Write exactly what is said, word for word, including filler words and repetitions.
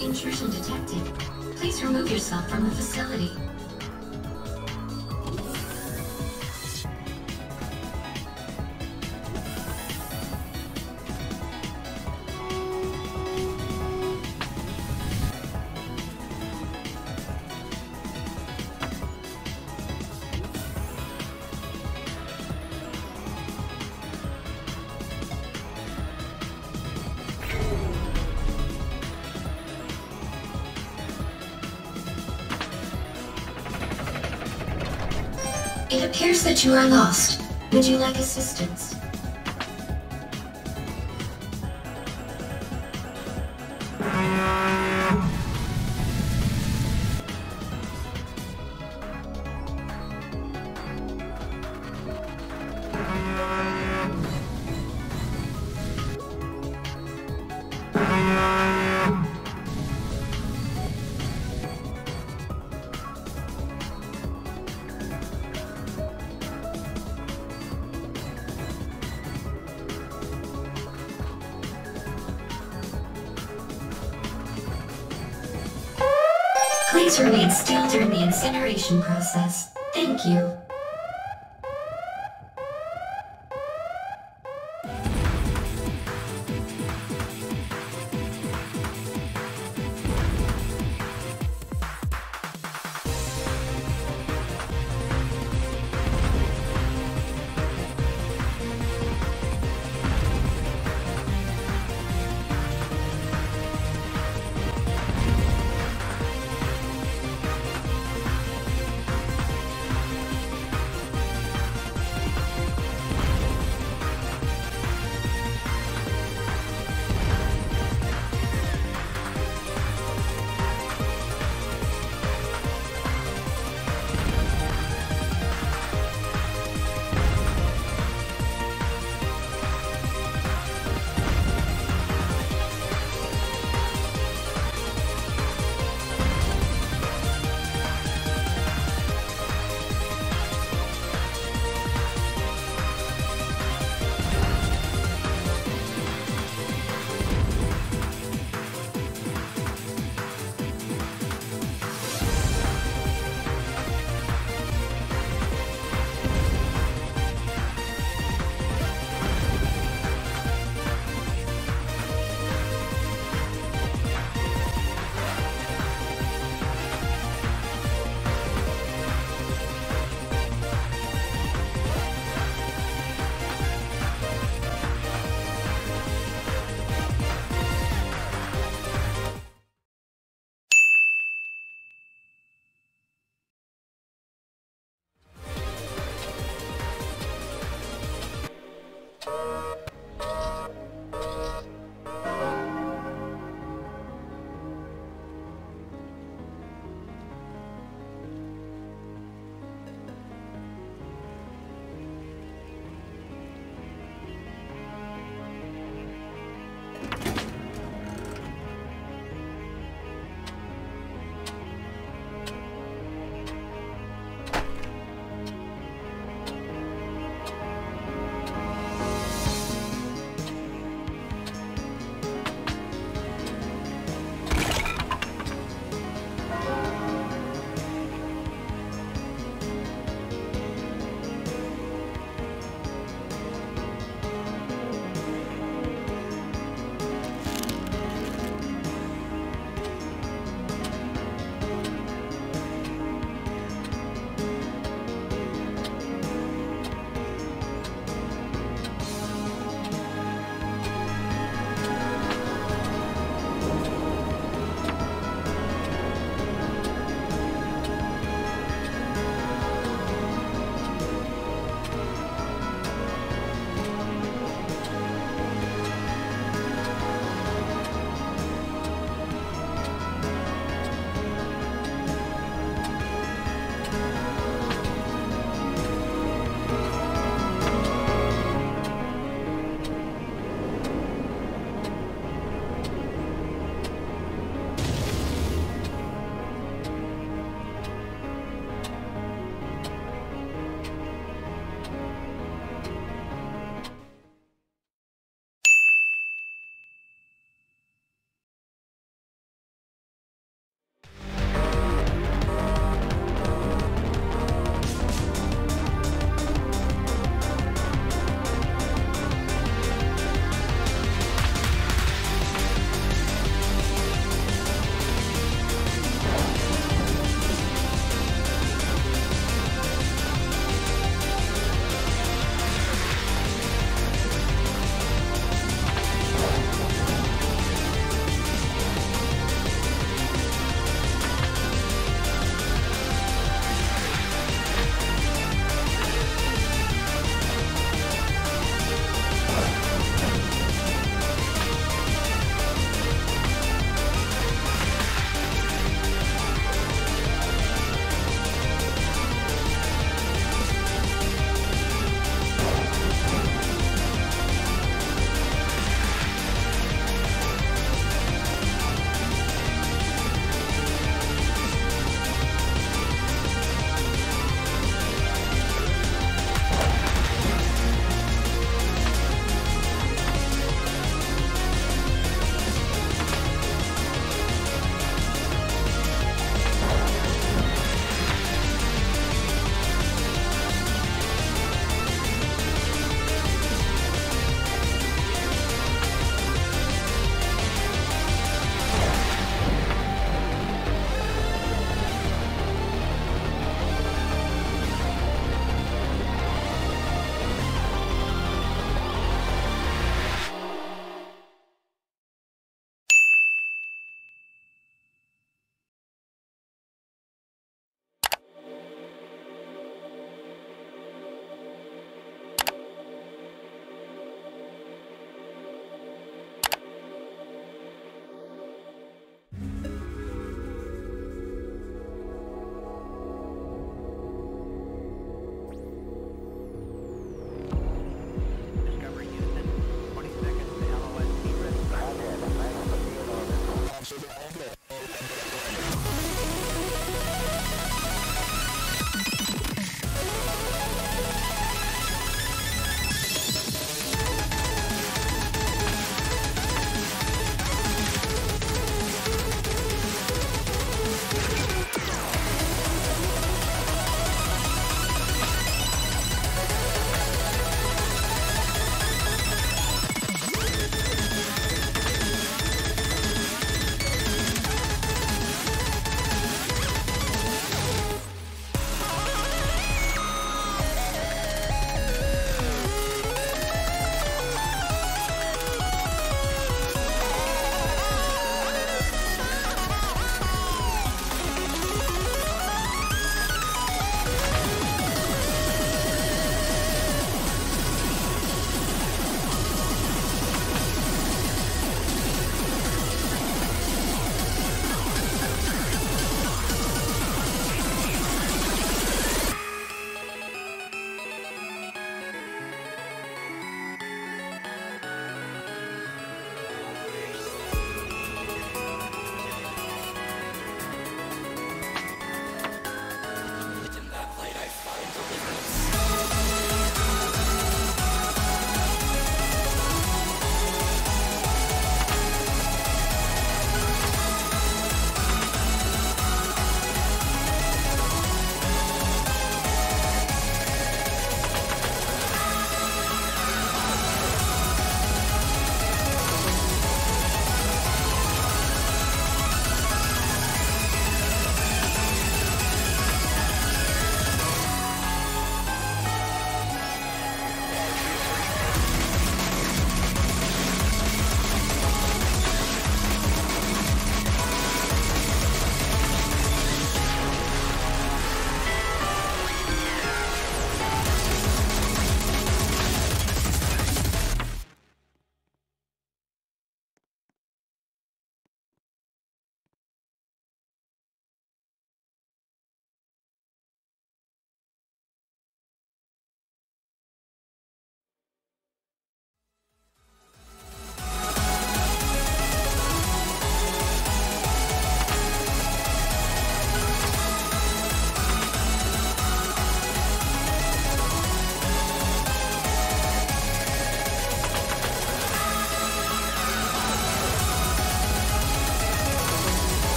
Intrusion detected. Please remove yourself from the facility. It appears that you are lost. Would you like assistance? Please remain still during the incineration process. Thank you.